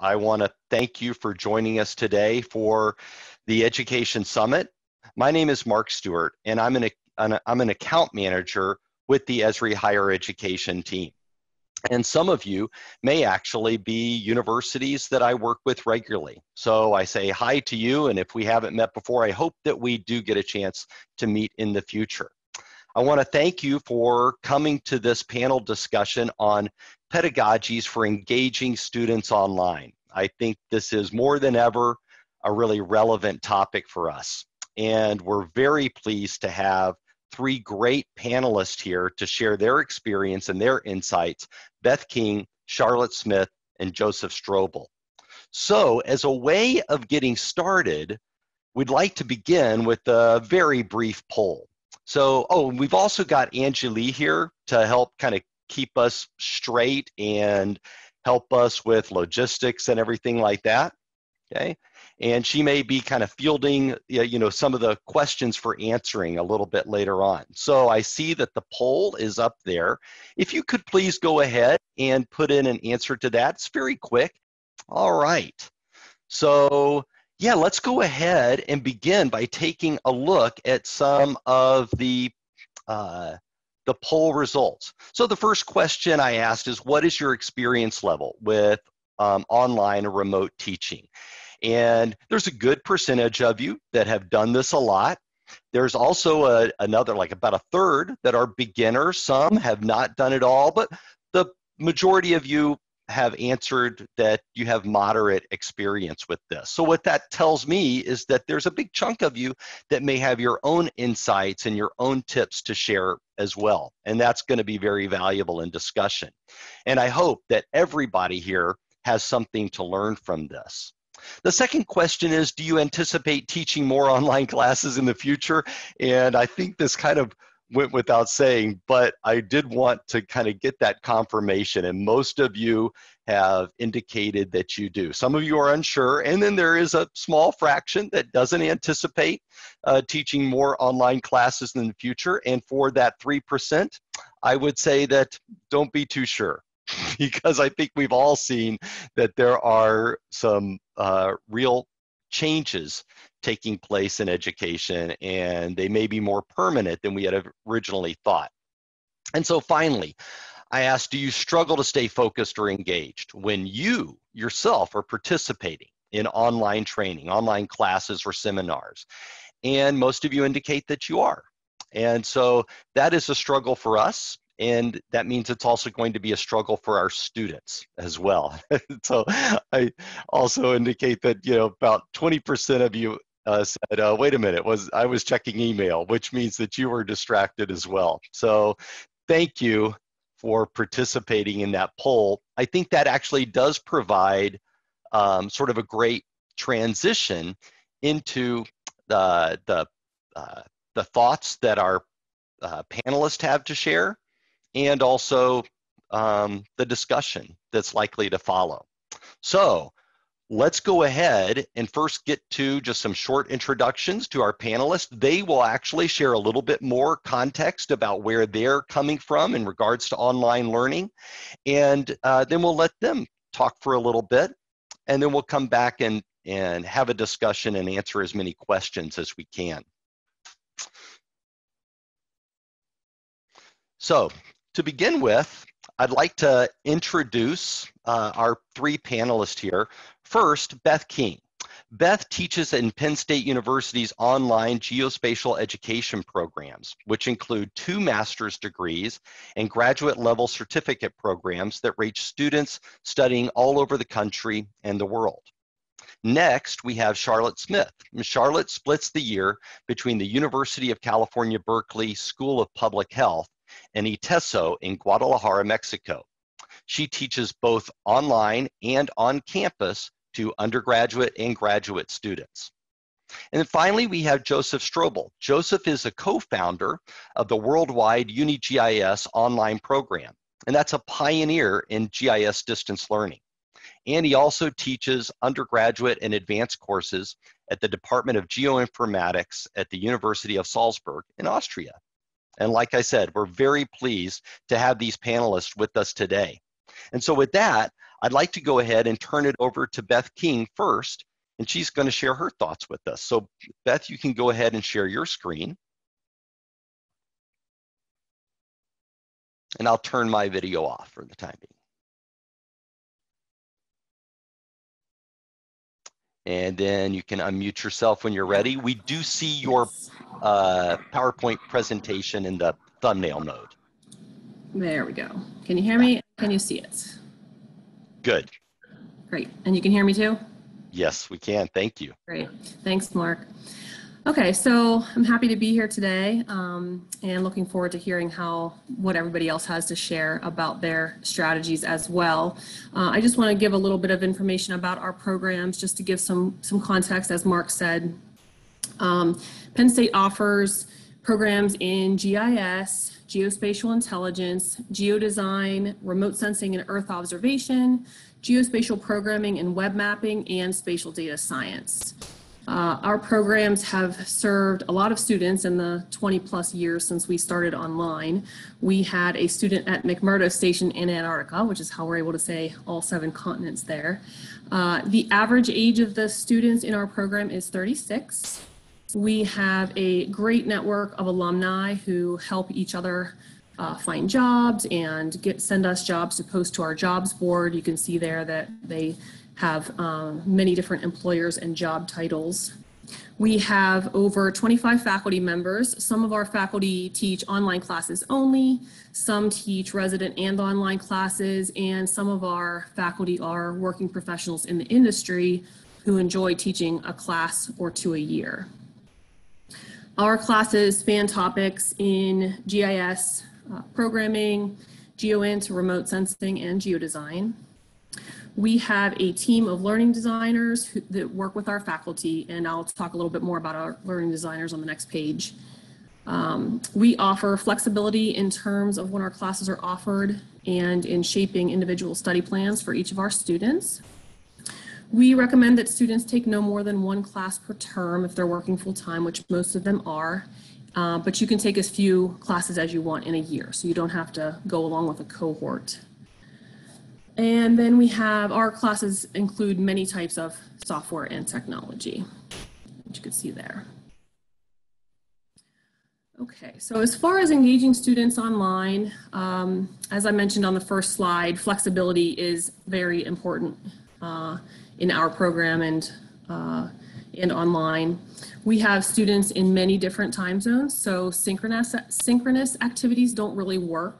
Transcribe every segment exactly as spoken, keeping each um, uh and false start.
I want to thank you for joining us today for the Education Summit. My name is Mark Stewart, and I'm an, an, I'm an account manager with the Esri Higher Education team. And some of you may actually be universities that I work with regularly. So I say hi to you, and if we haven't met before, I hope that we do get a chance to meet in the future. I want to thank you for coming to this panel discussion on pedagogies for engaging students online. I think this is more than ever a really relevant topic for us. And we're very pleased to have three great panelists here to share their experience and their insights: Beth King, Charlotte Smith, and Joseph Strobel. So as a way of getting started, we'd like to begin with a very brief poll. So, oh, and we've also got Angie Lee here to help kind of keep us straight and help us with logistics and everything like that, okay? And she may be kind of fielding, you know, some of the questions for answering a little bit later on. So I see that the poll is up there. If you could please go ahead and put in an answer to that. It's very quick. All right. So yeah, let's go ahead and begin by taking a look at some of the uh, the poll results. So the first question I asked is, what is your experience level with um, online or remote teaching? And there's a good percentage of you that have done this a lot. There's also a, another, like about a third that are beginners. Some have not done it all, but the majority of you have answered that you have moderate experience with this. So what that tells me is that there's a big chunk of you that may have your own insights and your own tips to share as well. And that's going to be very valuable in discussion. And I hope that everybody here has something to learn from this. The second question is, do you anticipate teaching more online classes in the future? And I think this kind of went without saying, but I did want to kind of get that confirmation. And most of you have indicated that you do. Some of you are unsure. And then there is a small fraction that doesn't anticipate uh, teaching more online classes in the future. And for that three percent, I would say that don't be too sure, because I think we've all seen that there are some uh, real changes taking place in education, and they may be more permanent than we had originally thought. And so finally, I asked, do you struggle to stay focused or engaged when you yourself are participating in online training, online classes or seminars? And most of you indicate that you are. And so that is a struggle for us. And that means it's also going to be a struggle for our students as well. So I also indicate that, you know, about twenty percent of you uh, said, uh, wait a minute, was I was checking email, which means that you were distracted as well. So thank you for participating in that poll. I think that actually does provide um, sort of a great transition into the, the, uh, the thoughts that our uh, panelists have to share, and also um, the discussion that's likely to follow. So let's go ahead and first get to just some short introductions to our panelists. They will actually share a little bit more context about where they're coming from in regards to online learning. And uh, then we'll let them talk for a little bit, and then we'll come back and, and have a discussion and answer as many questions as we can. So, to begin with, I'd like to introduce uh, our three panelists here. First, Beth King. Beth teaches in Penn State University's online geospatial education programs, which include two master's degrees and graduate level certificate programs that reach students studying all over the country and the world. Next, we have Charlotte Smith. Charlotte splits the year between the University of California Berkeley School of Public Health and ITESO in Guadalajara, Mexico. She teaches both online and on campus to undergraduate and graduate students. And then finally, we have Joseph Strobel. Joseph is a co-founder of the worldwide UniGIS online program, and that's a pioneer in G I S distance learning. And he also teaches undergraduate and advanced courses at the Department of Geoinformatics at the University of Salzburg in Austria. And like I said, we're very pleased to have these panelists with us today. And so with that, I'd like to go ahead and turn it over to Beth King first, and she's going to share her thoughts with us. So Beth, you can go ahead and share your screen. And I'll turn my video off for the time being. And then you can unmute yourself when you're ready. We do see your uh, PowerPoint presentation in the thumbnail mode. There we go. Can you hear me? Can you see it? Good. Great. And you can hear me too? Yes, we can. Thank you. Great. Thanks, Mark. Okay, so I'm happy to be here today um, and looking forward to hearing how what everybody else has to share about their strategies as well. Uh, I just want to give a little bit of information about our programs just to give some, some context, as Mark said. Um, Penn State offers programs in G I S, geospatial intelligence, geodesign, remote sensing and earth observation, geospatial programming and web mapping, and spatial data science. Uh, our programs have served a lot of students in the twenty plus years since we started online. We had a student at McMurdo Station in Antarctica, which is how we're able to say all seven continents there. Uh, the average age of the students in our program is thirty-six. We have a great network of alumni who help each other Uh, find jobs and get, send us jobs to post to our jobs board. You can see there that they have um, many different employers and job titles. We have over twenty-five faculty members. Some of our faculty teach online classes only, some teach resident and online classes, and some of our faculty are working professionals in the industry who enjoy teaching a class or two a year. Our classes span topics in G I S, Uh, programming, GeoInt, remote sensing, and geodesign. We have a team of learning designers who, that work with our faculty, and I'll talk a little bit more about our learning designers on the next page. Um, we offer flexibility in terms of when our classes are offered and in shaping individual study plans for each of our students. We recommend that students take no more than one class per term if they're working full-time, which most of them are. Uh, but you can take as few classes as you want in a year, so you don't have to go along with a cohort. And then we have our classes include many types of software and technology, which you can see there. Okay, so as far as engaging students online, um, as I mentioned on the first slide, flexibility is very important uh, in our program and uh, and online. We have students in many different time zones, so synchronous, synchronous activities don't really work.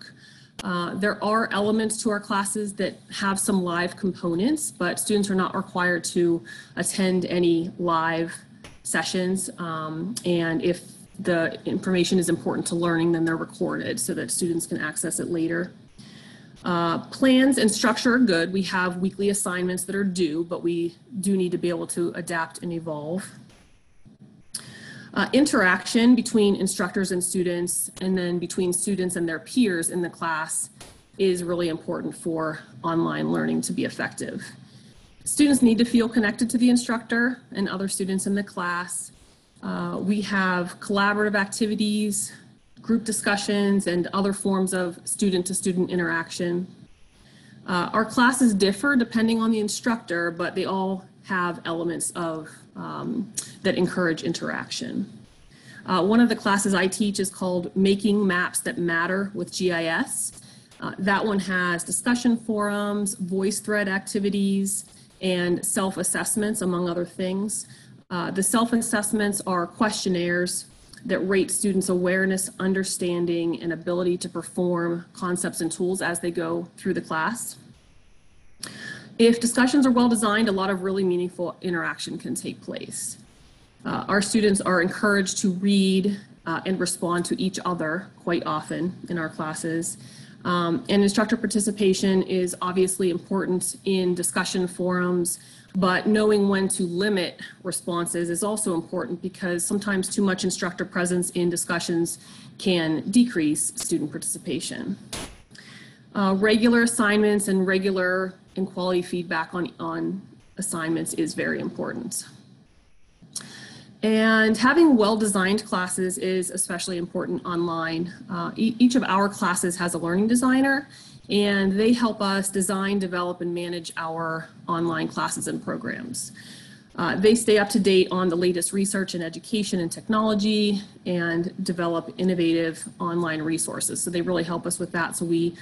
Uh, there are elements to our classes that have some live components, but students are not required to attend any live sessions. Um, and if the information is important to learning, then they're recorded so that students can access it later. Uh, plans and structure are good. We have weekly assignments that are due, but we do need to be able to adapt and evolve. Uh, interaction between instructors and students, and then between students and their peers in the class, is really important for online learning to be effective. Students need to feel connected to the instructor and other students in the class. Uh, we have collaborative activities, group discussions, and other forms of student-to-student interaction. Uh, our classes differ depending on the instructor, but they all have elements of um, that encourage interaction. Uh, one of the classes I teach is called Making Maps That Matter with G I S. Uh, that one has discussion forums, voice thread activities, and self-assessments, among other things. Uh, the self-assessments are questionnaires that rate students' awareness, understanding, and ability to perform concepts and tools as they go through the class. If discussions are well designed, a lot of really meaningful interaction can take place. Uh, our students are encouraged to read uh, and respond to each other quite often in our classes. Um, and instructor participation is obviously important in discussion forums, but knowing when to limit responses is also important, because sometimes too much instructor presence in discussions can decrease student participation. Uh, regular assignments and regular and quality feedback on, on assignments is very important. And having well-designed classes is especially important online. Uh, e each of our classes has a learning designer, and they help us design, develop, and manage our online classes and programs. Uh, they stay up to date on the latest research in education and technology and develop innovative online resources. So they really help us with that. So we,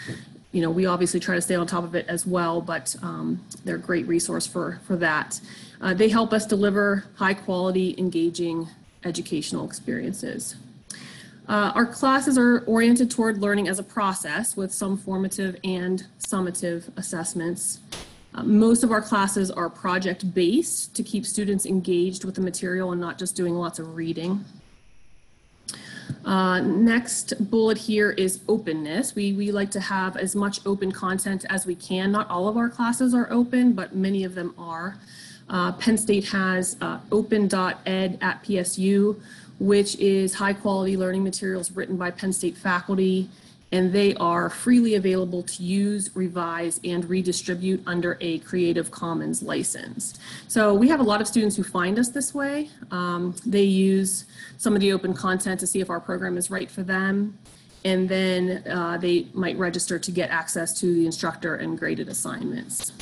you know, we obviously try to stay on top of it as well, but um, they're a great resource for, for that. Uh, they help us deliver high quality, engaging educational experiences. Uh, our classes are oriented toward learning as a process with some formative and summative assessments. Uh, most of our classes are project-based to keep students engaged with the material and not just doing lots of reading. Uh, next bullet here is openness. We, we like to have as much open content as we can. Not all of our classes are open, but many of them are. Uh, Penn State has uh, open dot ed at P S U, which is high-quality learning materials written by Penn State faculty, and they are freely available to use, revise, and redistribute under a Creative Commons license. So we have a lot of students who find us this way. Um, they use some of the open content to see if our program is right for them, and then uh, they might register to get access to the instructor and graded assignments.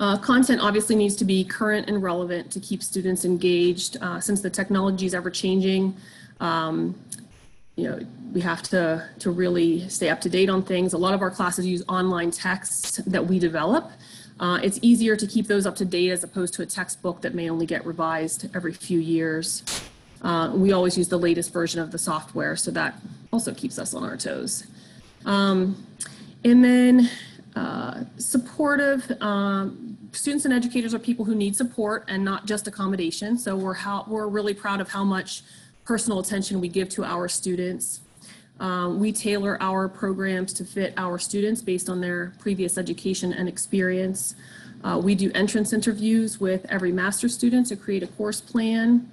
Uh, content obviously needs to be current and relevant to keep students engaged. Uh, since the technology is ever changing, um, you know, we have to, to really stay up to date on things. A lot of our classes use online texts that we develop. Uh, it's easier to keep those up to date as opposed to a textbook that may only get revised every few years. Uh, we always use the latest version of the software, so that also keeps us on our toes. Um, and then uh, supportive, um, students and educators are people who need support and not just accommodation. So we're, how, we're really proud of how much personal attention we give to our students. Uh, we tailor our programs to fit our students based on their previous education and experience. Uh, we do entrance interviews with every master's student to create a course plan.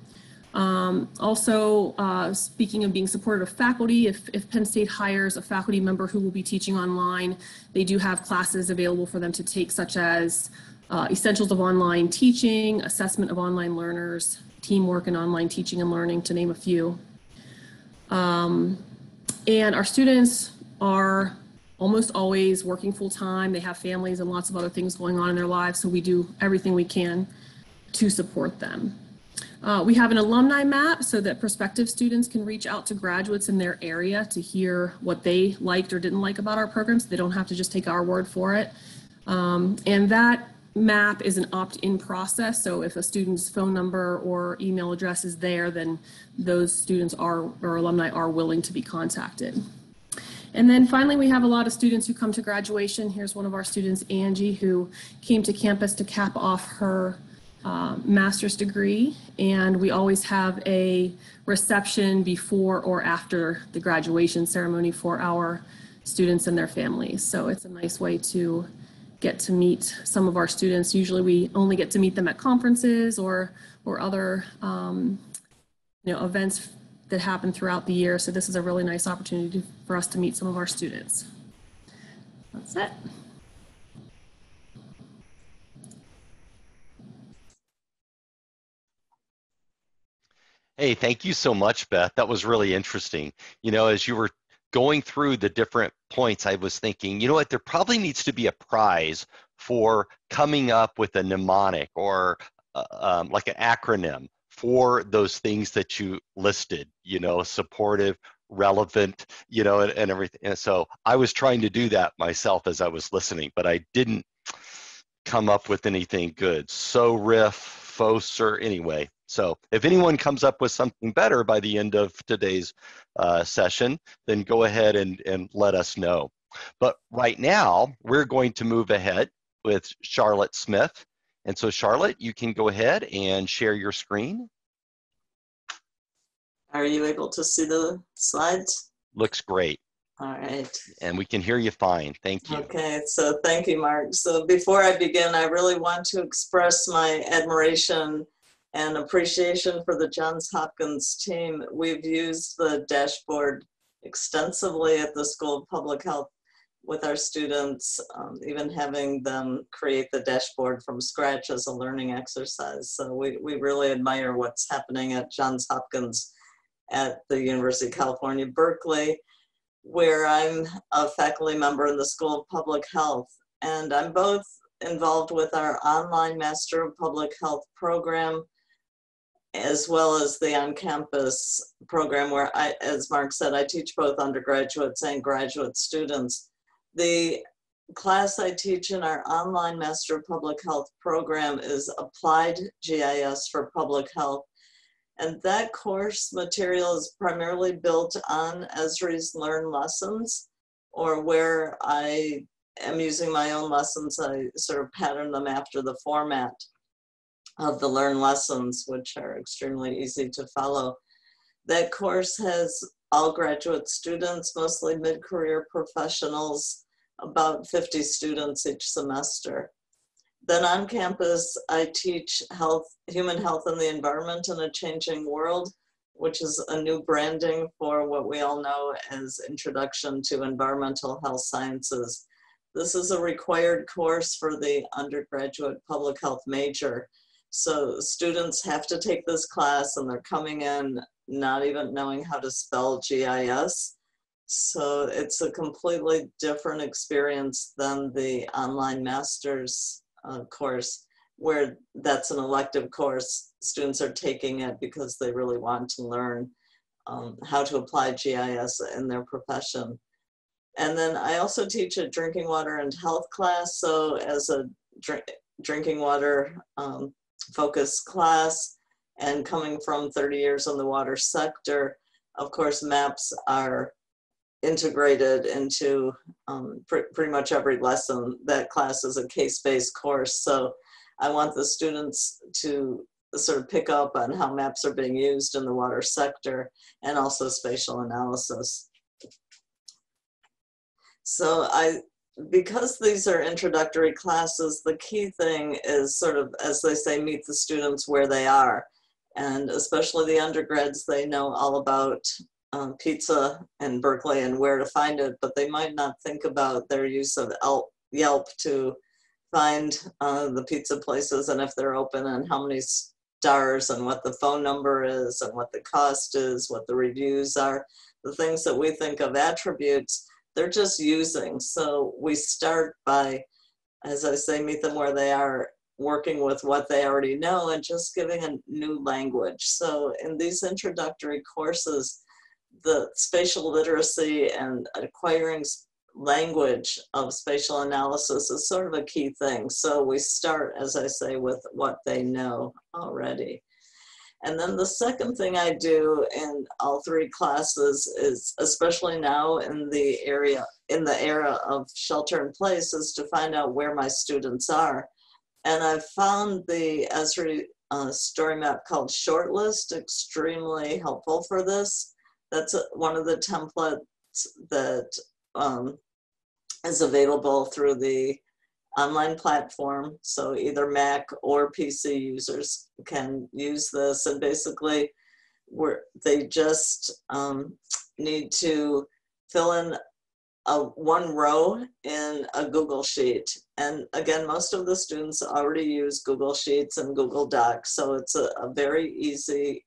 Um, also, uh, speaking of being supportive of faculty, if, if Penn State hires a faculty member who will be teaching online, they do have classes available for them to take, such as Uh, essentials of online teaching, assessment of online learners, teamwork and online teaching and learning, to name a few. Um, and our students are almost always working full time. They have families and lots of other things going on in their lives, so we do everything we can to support them. Uh, we have an alumni map so that prospective students can reach out to graduates in their area to hear what they liked or didn't like about our programs. They don't have to just take our word for it. Um, and that map is an opt-in process, so if a student's phone number or email address is there, then those students are, or alumni are, willing to be contacted. And then finally, we have a lot of students who come to graduation. Here's one of our students, Angie, who came to campus to cap off her uh, master's degree, and we always have a reception before or after the graduation ceremony for our students and their families. So it's a nice way to get to meet some of our students. Usually we only get to meet them at conferences or or other um, you know, events that happen throughout the year. So this is a really nice opportunity to, for us to meet some of our students. That's it. Hey, thank you so much, Beth. That was really interesting. You know, as you were going through the different points, I was thinking, you know what, there probably needs to be a prize for coming up with a mnemonic or uh, um, like an acronym for those things that you listed, you know, supportive, relevant, you know, and, and everything. And so I was trying to do that myself as I was listening, but I didn't come up with anything good. So riff, faux, or anyway. So if anyone comes up with something better by the end of today's uh, session, then go ahead and, and let us know. But right now, we're going to move ahead with Charlotte Smith. And so Charlotte, you can go ahead and share your screen. Are you able to see the slides? Looks great. All right. And we can hear you fine. Thank you. Okay. So thank you, Mark. So before I begin, I really want to express my admiration and appreciation for the Johns Hopkins team. We've used the dashboard extensively at the School of Public Health with our students, um, even having them create the dashboard from scratch as a learning exercise. So we, we really admire what's happening at Johns Hopkins, at the University of California, Berkeley, where I'm a faculty member in the School of Public Health. And I'm both involved with our online Master of Public Health program, as well as the on-campus program where, I, as Mark said, I teach both undergraduates and graduate students. The class I teach in our online Master of Public Health program is Applied G I S for Public Health. And that course material is primarily built on Esri's Learn Lessons, or where I am using my own lessons. I sort of pattern them after the format of the Learn Lessons, which are extremely easy to follow. That course has all graduate students, mostly mid-career professionals, about fifty students each semester. Then on campus, I teach health, human health and the environment in a changing world, which is a new branding for what we all know as Introduction to Environmental Health Sciences. This is a required course for the undergraduate public health major. So students have to take this class, and they're coming in not even knowing how to spell G I S. So it's a completely different experience than the online master's Uh, course, where that's an elective course. Students are taking it because they really want to learn um, how to apply G I S in their profession. And then I also teach a drinking water and health class. So as a drink, drinking water um, focused class, and coming from thirty years in the water sector, of course, maps are integrated into um, pr pretty much every lesson. That class is a case-based course, so I want the students to sort of pick up on how maps are being used in the water sector and also spatial analysis. So I, because these are introductory classes, the key thing is sort of, as they say, meet the students where they are. And especially the undergrads, they know all about Uh, pizza and Berkeley and where to find it, but they might not think about their use of Yelp to find uh, the pizza places, and if they're open, and how many stars, and what the phone number is, and what the cost is, what the reviews are. The things that we think of attributes, they're just using. So we start by, as I say, meet them where they are, working with what they already know and just giving a new language. So in these introductory courses, the spatial literacy and acquiring language of spatial analysis is sort of a key thing. So we start, as I say, with what they know already. And then the second thing I do in all three classes is, especially now in the area, in the era of shelter in place, is to find out where my students are. And I've found the Esri uh, story map called Shortlist extremely helpful for this. That's one of the templates that um, is available through the online platform. So either Mac or P C users can use this. And basically, we're, they just um, need to fill in a, one row in a Google Sheet. And again, most of the students already use Google Sheets and Google Docs. So it's a, a very easy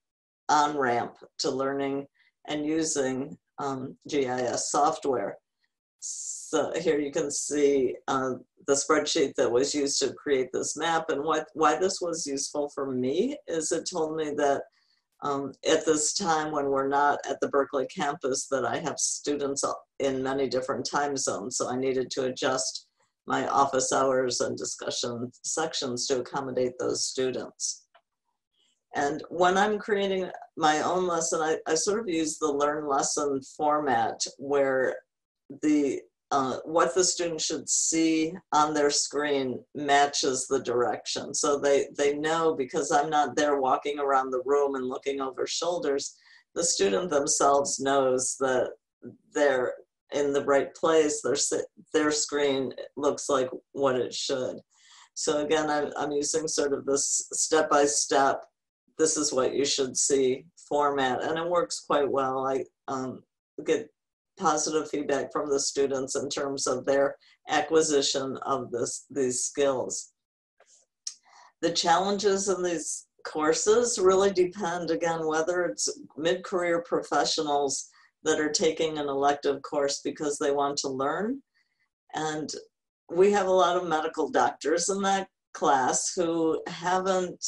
on-ramp to learning and using um, G I S software. So here you can see uh, the spreadsheet that was used to create this map. And what, why this was useful for me is it told me that um, at this time when we're not at the Berkeley campus, that I have students in many different time zones. So I needed to adjust my office hours and discussion sections to accommodate those students. And when I'm creating my own lesson, I, I sort of use the Learn Lesson format, where the uh, what the student should see on their screen matches the direction. So they, they know, because I'm not there walking around the room and looking over shoulders, the student themselves knows that they're in the right place, their, their screen looks like what it should. So again, I'm, I'm using sort of this step-by-step, this is what you should see format, and it works quite well. I um, get positive feedback from the students in terms of their acquisition of this, these skills. The challenges in these courses really depend, again, whether it's mid-career professionals that are taking an elective course because they want to learn. And we have a lot of medical doctors in that class who haven't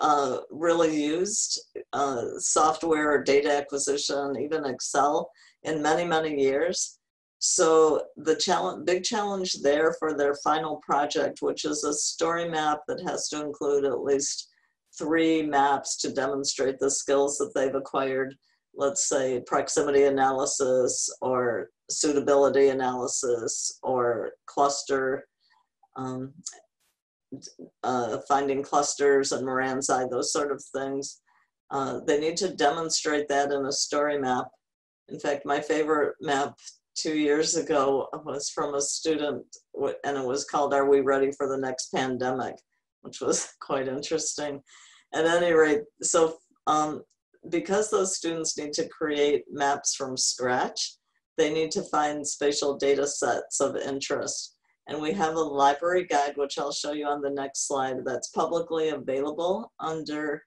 uh, really used uh, software or data acquisition, even Excel, in many, many years. So the challenge, big challenge there for their final project, which is a story map that has to include at least three maps to demonstrate the skills that they've acquired, let's say proximity analysis or suitability analysis or cluster, um, uh, finding clusters and Moran's Eye, those sort of things. Uh, they need to demonstrate that in a story map. In fact, my favorite map two years ago was from a student, and it was called, "Are We Ready for the Next Pandemic?" which was quite interesting. At any rate, so um, because those students need to create maps from scratch, they need to find spatial data sets of interest. And we have a library guide, which I'll show you on the next slide, that's publicly available under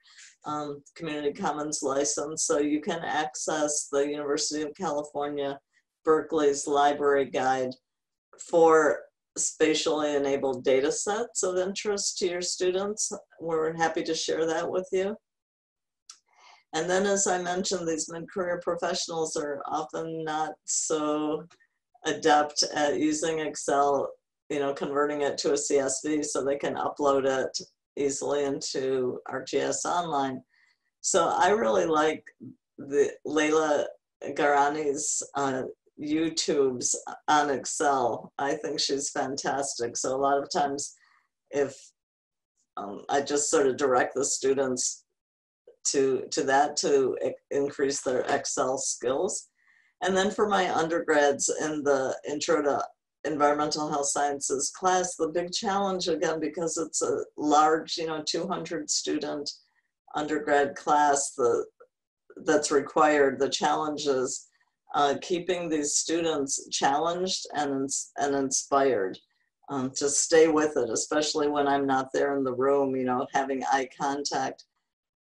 um, Community Commons license. So you can access the University of California Berkeley's library guide for spatially enabled data sets of interest to your students. We're happy to share that with you. And then, as I mentioned, these mid-career professionals are often not so adept at using Excel, you know, converting it to a C S V so they can upload it easily into ArcGIS Online. So I really like the Leila Gharani's uh, YouTubes on Excel. I think she's fantastic. So a lot of times, if um, I just sort of direct the students to, to that to increase their Excel skills. And then for my undergrads in the Intro to Environmental Health Sciences class, the big challenge, again, because it's a large, you know, two hundred student undergrad class the, that's required, the challenges. Uh, keeping these students challenged and, and inspired um, to stay with it, especially when I'm not there in the room, you know, having eye contact.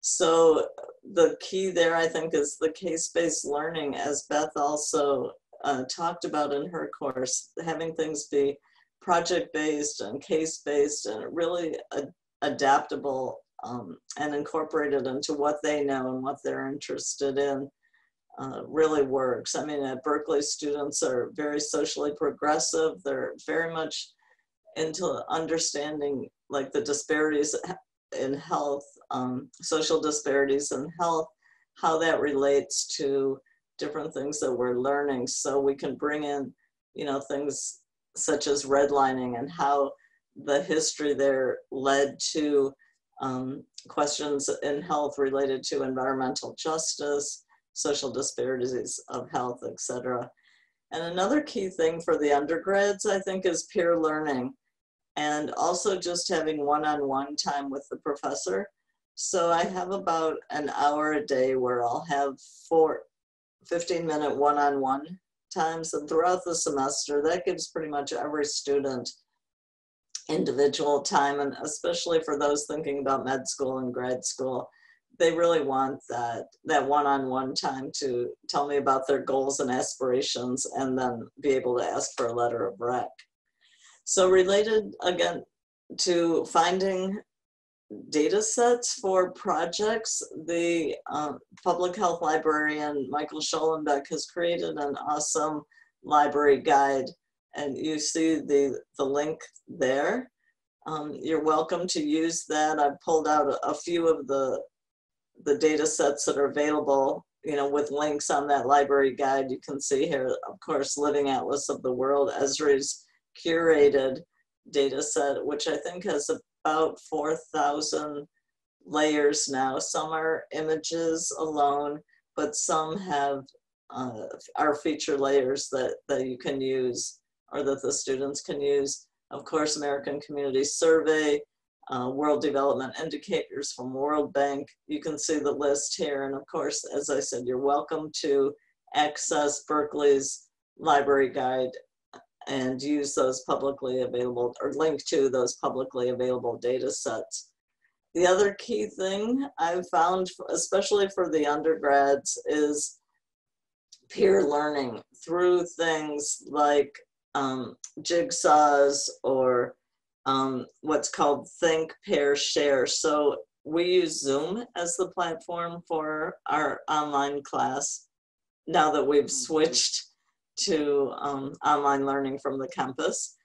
So the key there, I think, is the case-based learning, as Beth also uh, talked about in her course, having things be project-based and case-based and really ad adaptable um, and incorporated into what they know and what they're interested in. Uh, really works. I mean, at Berkeley, students are very socially progressive. They're very much into understanding like the disparities in health, um, social disparities in health, how that relates to different things that we're learning. So we can bring in, you know, things such as redlining and how the history there led to um, questions in health related to environmental justice, social disparities of health, et cetera. And another key thing for the undergrads, I think, is peer learning and also just having one-on-one time with the professor. So I have about an hour a day where I'll have four fifteen-minute one-on-one times. And throughout the semester, that gives pretty much every student individual time, and especially for those thinking about med school and grad school. They really want that that one-on-one time to tell me about their goals and aspirations and then be able to ask for a letter of rec. So related, again, to finding data sets for projects, the uh, public health librarian Michael Schollenbeck has created an awesome library guide, and you see the, the link there. Um, you're welcome to use that. I've pulled out a, a few of the the data sets that are available, you know, with links on that library guide. You can see here, of course, Living Atlas of the World, Esri's curated data set, which I think has about four thousand layers now. Some are images alone, but some have uh, are feature layers that, that you can use or that the students can use. Of course, American Community Survey, Uh, World Development Indicators from World Bank. You can see the list here. And of course, as I said, you're welcome to access Berkeley's library guide and use those publicly available or link to those publicly available data sets. The other key thing I've found, especially for the undergrads, is peer learning through things like um, jigsaws or um, what's called think, pair, share. So we use Zoom as the platform for our online class now that we've switched to um, online learning from the campus.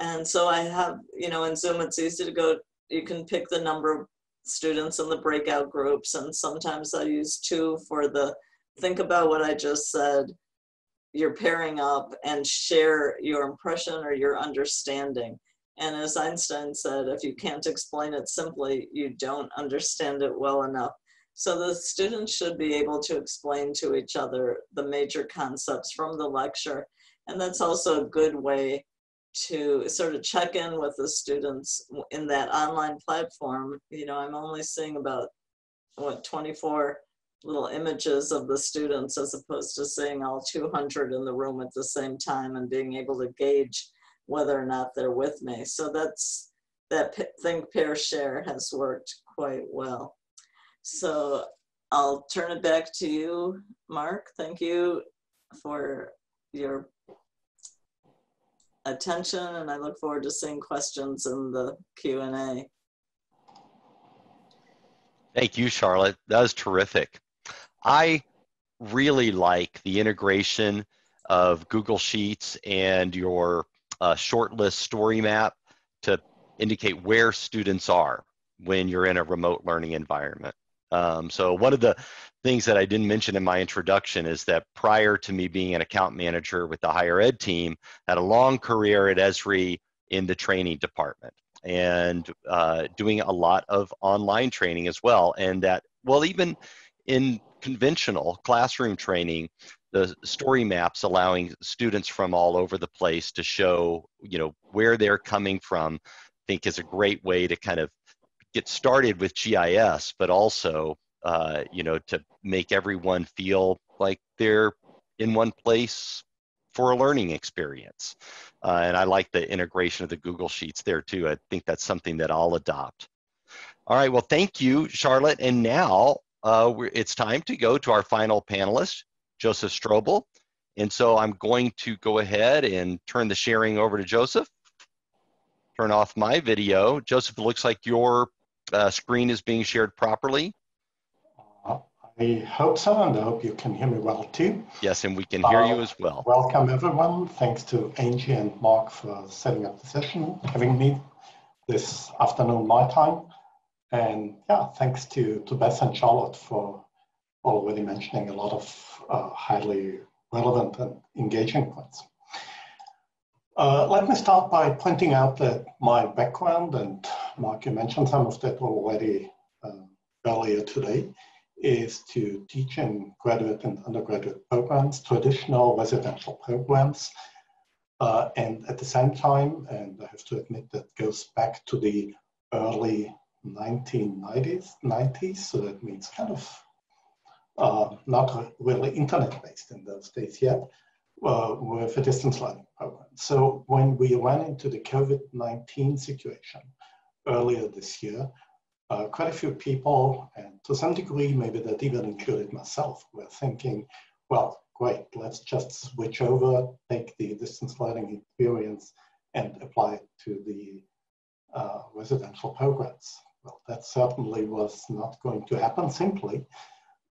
And so I have, you know, in Zoom, it's easy to go, you can pick the number of students in the breakout groups. And sometimes I use two for the, think about what I just said, you're pairing up and share your impression or your understanding. And as Einstein said, if you can't explain it simply, you don't understand it well enough. So the students should be able to explain to each other the major concepts from the lecture. And that's also a good way to sort of check in with the students in that online platform. You know, I'm only seeing about, what, twenty-four little images of the students as opposed to seeing all two hundred in the room at the same time and being able to gauge whether or not they're with me. So that's, that think, pair, share has worked quite well. So I'll turn it back to you, Mark. Thank you for your attention, and I look forward to seeing questions in the Q and A. Thank you, Charlotte. That was terrific. I really like the integration of Google Sheets and your uh, Shortlist story map to indicate where students are when you're in a remote learning environment. Um, so one of the things that I didn't mention in my introduction is that prior to me being an account manager with the higher ed team, I had a long career at Esri in the training department and uh, doing a lot of online training as well. And that, well, even in conventional classroom training, the story maps allowing students from all over the place to show, you know, where they're coming from, I think is a great way to kind of get started with G I S, but also, uh, you know, to make everyone feel like they're in one place for a learning experience. Uh, and I like the integration of the Google Sheets there too. I think that's something that I'll adopt. All right, well, thank you, Charlotte. And now uh, we're, it's time to go to our final panelist, Joseph Strobel. And so I'm going to go ahead and turn the sharing over to Joseph. Turn off my video. Joseph, it looks like your Uh, screen is being shared properly. Uh, I hope so, and I hope you can hear me well too. Yes, and we can hear uh, you as well. Welcome everyone. Thanks to Angie and Mark for setting up the session, having me this afternoon my time. And yeah, thanks to, to Beth and Charlotte for already mentioning a lot of uh, highly relevant and engaging points. Uh, let me start by pointing out that my background, and Mark, you mentioned some of that already uh, earlier today, is to teach in graduate and undergraduate programs, traditional residential programs. Uh, and at the same time, and I have to admit that goes back to the early nineteen nineties, so that means kind of uh, not really internet-based in those days yet, Uh, with a distance learning program. So when we ran into the COVID nineteen situation earlier this year, uh, quite a few people, and to some degree, maybe that even included myself, were thinking, well, great, let's just switch over, take the distance learning experience and apply it to the uh, residential programs. Well, that certainly was not going to happen simply,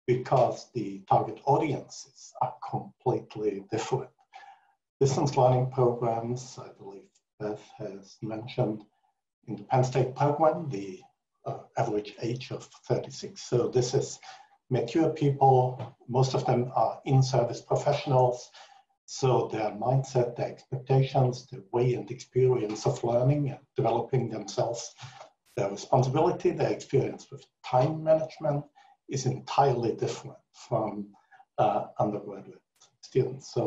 because the target audiences are completely different. Distance learning programs, I believe Beth has mentioned, in the Penn State program, the uh, average age of thirty-six. So this is mature people. Most of them are in-service professionals. So their mindset, their expectations, their way and experience of learning and developing themselves, their responsibility, their experience with time management, is entirely different from uh, undergraduate students. So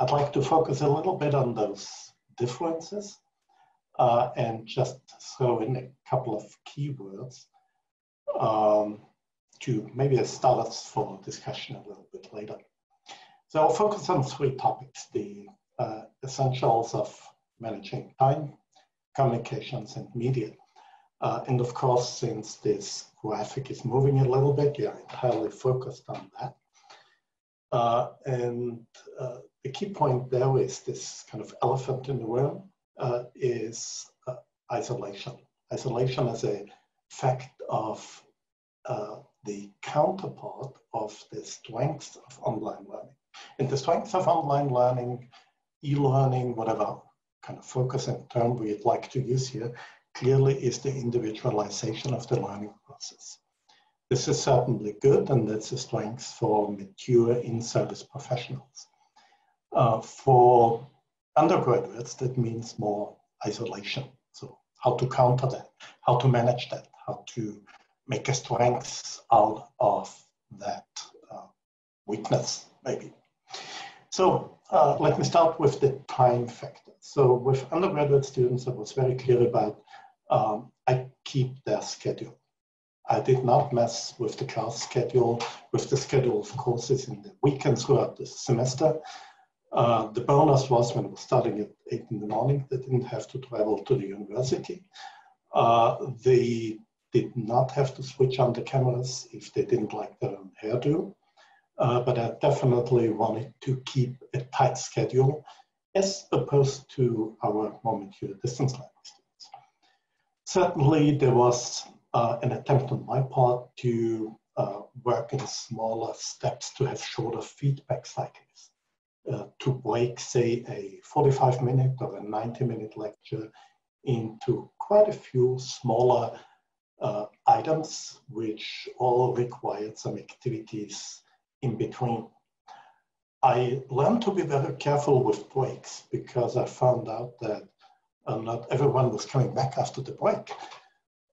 I'd like to focus a little bit on those differences uh, and just throw in a couple of keywords um, to maybe as starters for discussion a little bit later. So I'll focus on three topics, the uh, essentials of managing time, communications, and media. Uh, and of course, since this graphic is moving a little bit, you're entirely focused on that. Uh, and uh, the key point there is this kind of elephant in the room uh, is uh, isolation. Isolation as a fact of uh, the counterpart of the strengths of online learning. And the strengths of online learning, e-learning, whatever kind of focus and term we'd like to use here, clearly is the individualization of the learning process. This is certainly good, and that's a strength for mature in-service professionals. Uh, for undergraduates, that means more isolation. So how to counter that, how to manage that, how to make a strength out of that uh, weakness, maybe. So uh, let me start with the time factor. So with undergraduate students, I was very clear about um, I keep their schedule. I did not mess with the class schedule, with the schedule of courses in the weekends throughout the semester. Uh, the bonus was when I was starting at eight in the morning, they didn't have to travel to the university. Uh, they did not have to switch on the cameras if they didn't like their own hairdo. Uh, but I definitely wanted to keep a tight schedule as opposed to our more mature distance learning students. Certainly there was uh, an attempt on my part to uh, work in smaller steps to have shorter feedback cycles, uh, to break, say, a forty-five minute or a ninety minute lecture into quite a few smaller uh, items, which all required some activities in between. I learned to be very careful with breaks because I found out that uh, not everyone was coming back after the break.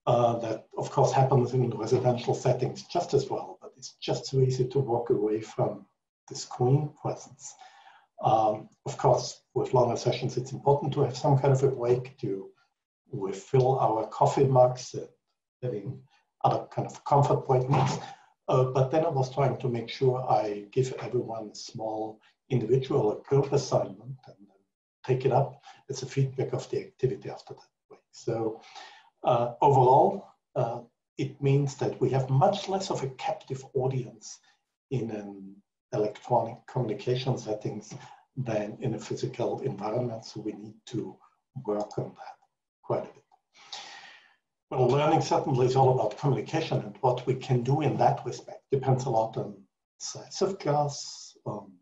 Uh, that of course happens in residential settings just as well, but it's just so easy to walk away from the screen presence. Um, of course, with longer sessions, it's important to have some kind of a break to refill our coffee mugs, uh, having other kind of comfort break mugs. Uh, but then I was trying to make sure I give everyone a small individual or group assignment and take it up as a feedback of the activity after that break. So uh, overall, uh, it means that we have much less of a captive audience in an electronic communication settings than in a physical environment. So we need to work on that quite a bit. Well, learning certainly is all about communication, and what we can do in that respect depends a lot on size of class, on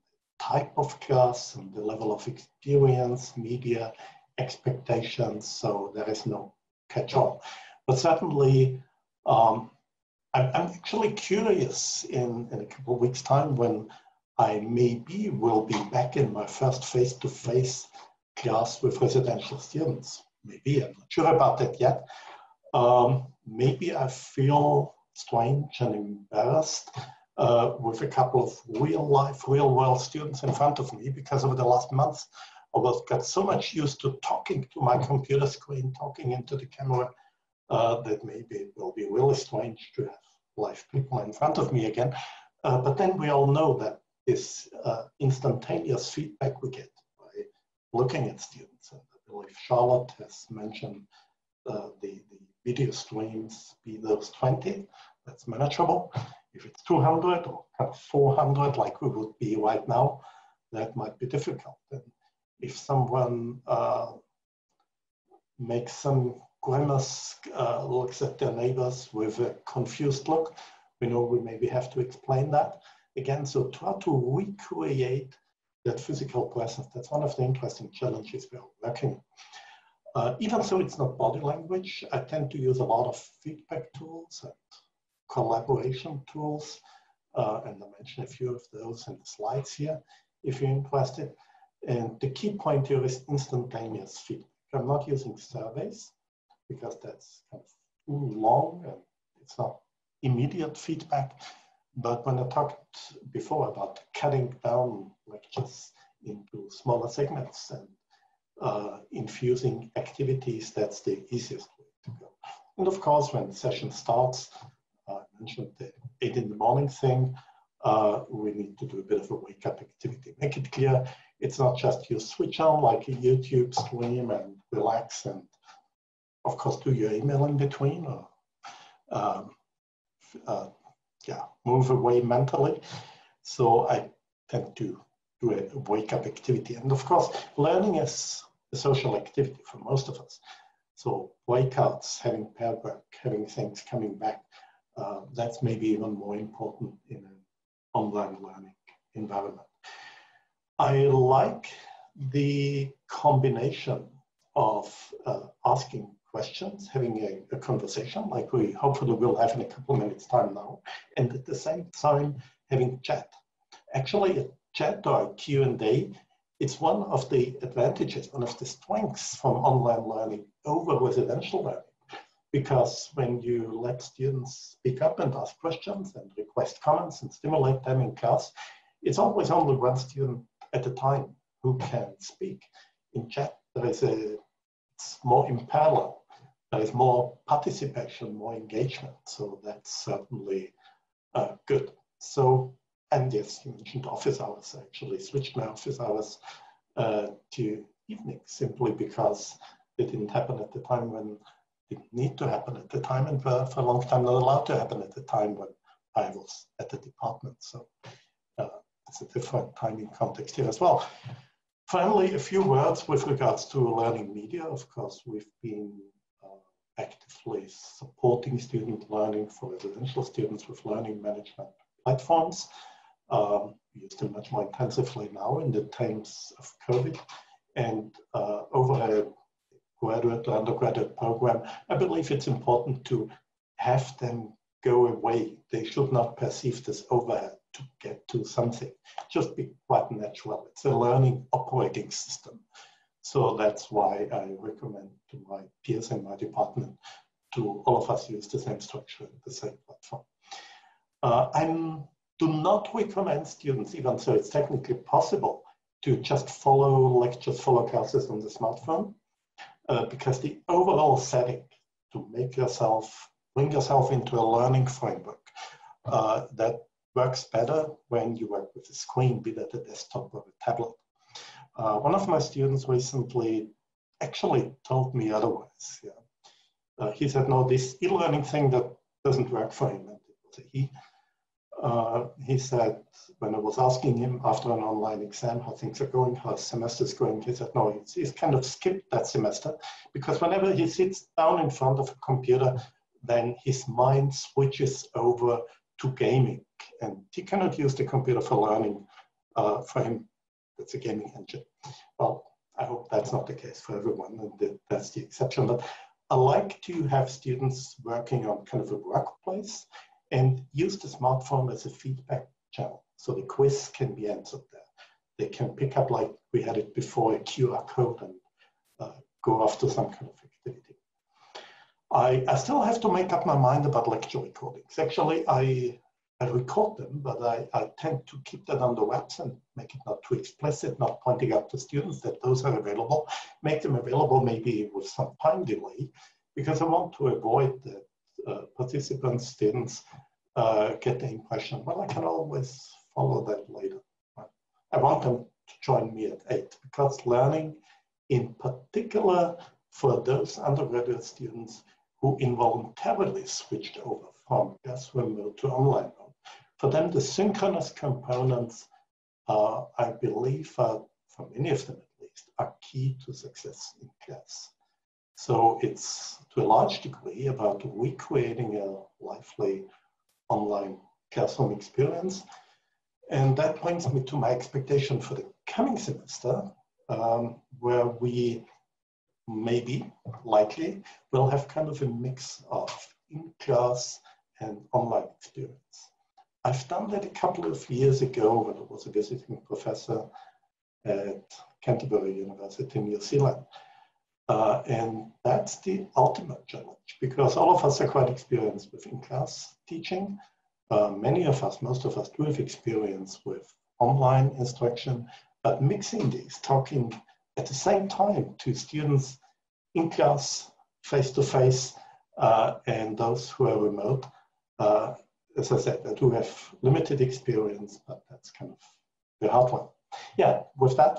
type of class, and the level of experience, media, expectations, so there is no catch-all. But certainly, um, I'm, I'm actually curious in, in a couple of weeks' time when I maybe will be back in my first face-to-face class with residential students. Maybe, I'm not sure about that yet. Um, maybe I feel strange and embarrassed uh, with a couple of real-life, real-world students in front of me, because over the last months I was got so much used to talking to my computer screen, talking into the camera, uh, that maybe it will be really strange to have live people in front of me again. Uh, but then we all know that this uh, instantaneous feedback we get by looking at students, and I believe Charlotte has mentioned uh, the, the video streams be those twenty, that's manageable. If it's two hundred or four hundred, like we would be right now, that might be difficult. And if someone uh, makes some grimace, uh, looks at their neighbors with a confused look, we know we maybe have to explain that. Again, so try to recreate that physical presence. That's one of the interesting challenges we're working on. Uh, even so, it's not body language. I tend to use a lot of feedback tools and collaboration tools, uh, and I mention a few of those in the slides here, if you're interested. And the key point here is instantaneous feedback. I'm not using surveys because that's kind of too long and it's not immediate feedback. But when I talked before about cutting down lectures into smaller segments and Uh, infusing activities, that's the easiest way to go. And of course, when the session starts, I uh, mentioned the eight in the morning thing, uh, we need to do a bit of a wake-up activity. Make it clear, it's not just you switch on like a YouTube stream and relax and, of course, do your email in between or um, uh, yeah, move away mentally. So I tend to do a wake-up activity. And of course, learning is a social activity for most of us. So breakouts, having pair work, having things coming back, uh, that's maybe even more important in an online learning environment. I like the combination of uh, asking questions, having a, a conversation, like we hopefully will have in a couple of minutes time now, and at the same time having chat. Actually, a chat or a Q and A, it's one of the advantages, one of the strengths from online learning over residential learning, because when you let students speak up and ask questions and request comments and stimulate them in class, it's always only one student at a time who can speak. In chat, there is a, it's more in parallel. There is more participation, more engagement. So that's certainly uh, good. So, and yes, you mentioned office hours. I actually switched my office hours uh, to evening simply because they didn't happen at the time when it needed to happen at the time, and for, for a long time not allowed to happen at the time when I was at the department. So uh, it's a different timing context here as well. Finally, a few words with regards to learning media. Of course, we've been uh, actively supporting student learning for residential students with learning management platforms. Um, we use them much more intensively now in the times of COVID, and uh, over a graduate or undergraduate program, I believe it's important to have them go away. They should not perceive this overhead to get to something. Just be quite natural. It's a learning operating system. So that's why I recommend to my peers in my department to all of us use the same structure and the same platform. Uh, I do not recommend students, even so it's technically possible, to just follow lectures, follow classes on the smartphone, uh, because the overall setting to make yourself, bring yourself into a learning framework uh, that works better when you work with a screen, be that a desktop or a tablet. Uh, one of my students recently actually told me otherwise. Yeah. Uh, he said, no, this e-learning thing, that doesn't work for him. And it was a he. Uh, he said, when I was asking him after an online exam how things are going, how his semester's going, he said, no, he's, he's kind of skipped that semester, because whenever he sits down in front of a computer, then his mind switches over to gaming, and he cannot use the computer for learning. Uh, for him, it's a gaming engine. Well, I hope that's not the case for everyone, and that, that's the exception. But I like to have students working on kind of a workplace and use the smartphone as a feedback channel. So the quiz can be answered there. They can pick up, like we had it before, a Q R code and uh, go after some kind of activity. I, I still have to make up my mind about lecture recordings. Actually, I, I record them, but I, I tend to keep that under wraps and make it not too explicit, not pointing out to students that those are available. Make them available maybe with some time delay, because I want to avoid that uh, participants, students uh, get the impression, well, I can always follow that later. I want them to join me at eight, because learning, in particular for those undergraduate students who involuntarily switched over from classroom mode to online mode. For them, the synchronous components, uh, I believe, are, for many of them at least, are key to success in class. So it's, to a large degree, about recreating a lively online classroom experience. And that brings me to my expectation for the coming semester, um, where we maybe, likely, we'll have kind of a mix of in-class and online experience. I've done that a couple of years ago when I was a visiting professor at Canterbury University in New Zealand. Uh, and that's the ultimate challenge, because all of us are quite experienced with in-class teaching. Uh, many of us, most of us do have experience with online instruction, but mixing these, talking at the same time to students in class, face-to-face, uh, and those who are remote. Uh, as I said, I do have limited experience, but that's kind of the hard one. Yeah, with that,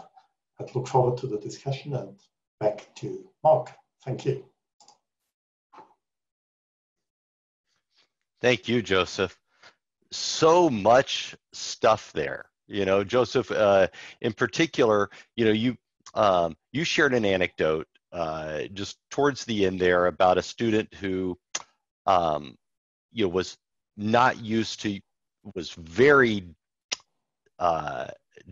I'd look forward to the discussion and back to Mark. Thank you. Thank you, Joseph. So much stuff there. You know, Joseph, uh, in particular, you know, you um, you shared an anecdote uh, just towards the end there about a student who, um, you know, was not used to, was very uh,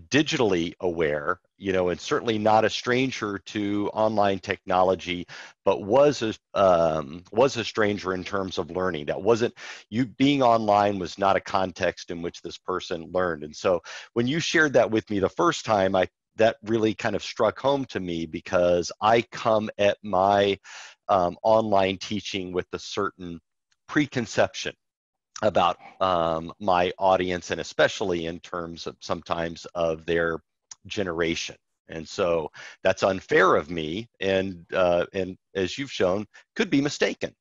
digitally aware, you know, and certainly not a stranger to online technology, but was a, um, was a stranger in terms of learning. That wasn't, you being online was not a context in which this person learned. And so when you shared that with me the first time, I that really kind of struck home to me, because I come at my um, online teaching with a certain preconception about um, my audience, and especially in terms of sometimes of their generation. And so that's unfair of me, and uh, and as you've shown, could be mistaken.